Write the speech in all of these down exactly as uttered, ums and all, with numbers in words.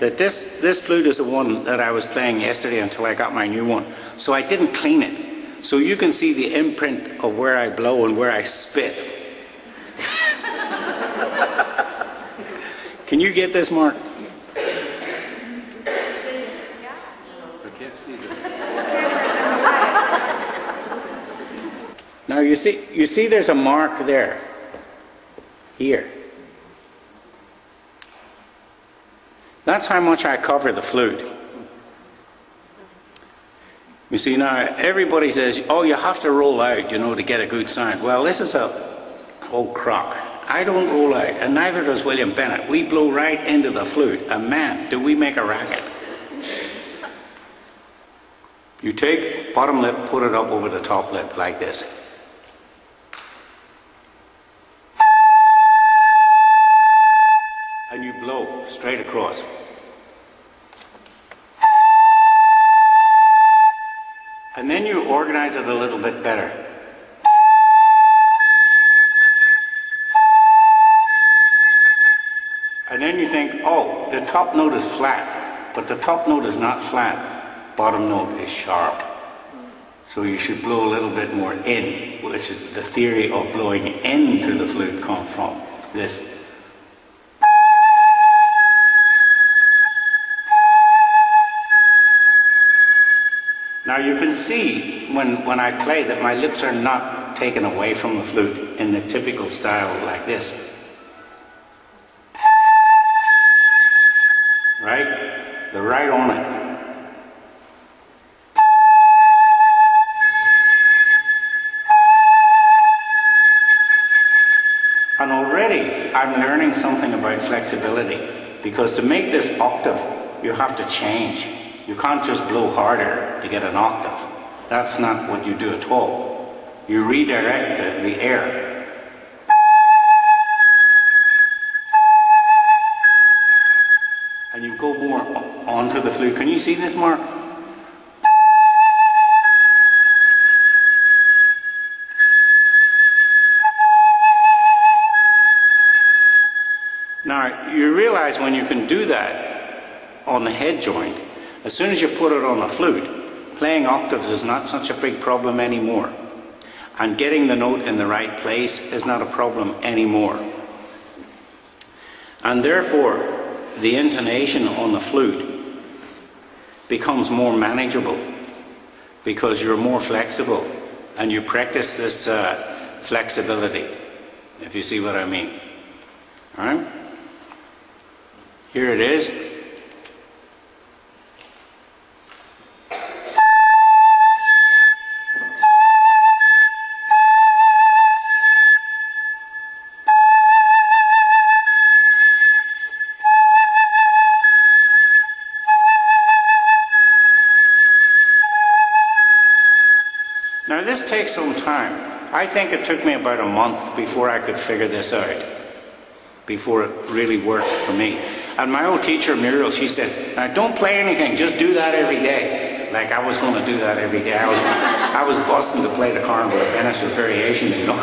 that this, this flute is the one that I was playing yesterday until I got my new one. So I didn't clean it. So you can see the imprint of where I blow and where I spit. Can you get this, Mark? Now you see, you see there's a mark there, here. That's how much I cover the flute. You see now, everybody says, oh, you have to roll out, you know, to get a good sound. Well, this is a old crock. I don't roll out, and neither does William Bennett. We blow right into the flute, and man, do we make a racket. You take bottom lip, put it up over the top lip like this. And you blow straight across. And then you organize it a little bit better. And then you think, oh, the top note is flat, but the top note is not flat. Bottom note is sharp. So you should blow a little bit more in, which is the theory of blowing into the flute comes from this. Now you can see when, when I play that my lips are not taken away from the flute in the typical style like this. Right? They're right on it. And already I'm learning something about flexibility, because to make this octave you have to change. You can't just blow harder to get an octave. That's not what you do at all. You redirect the, the air. And you go more onto the flute. Can you see this, Mark? Now, you realize when you can do that on the head joint, as soon as you put it on a flute, playing octaves is not such a big problem anymore. And getting the note in the right place is not a problem anymore. And therefore, the intonation on the flute becomes more manageable because you're more flexible and you practice this uh, flexibility, if you see what I mean. All right? Here it is. Now this takes some time. I think it took me about a month before I could figure this out, before it really worked for me. And my old teacher, Muriel, she said, now don't play anything, just do that every day. Like I was going to do that every day. I was, I was busting to play the Carnival of Venice Variations, you know.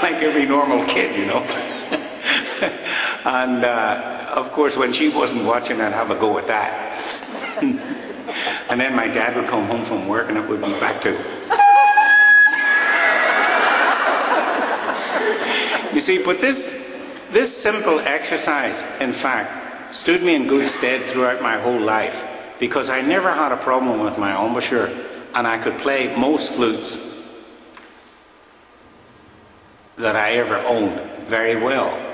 Like every normal kid, you know. And uh, of course, when she wasn't watching, I'd have a go at that. And then my dad would come home from work and it would be back to, you see, but this, This simple exercise, in fact, stood me in good stead throughout my whole life, because I never had a problem with my embouchure and I could play most flutes that I ever owned very well.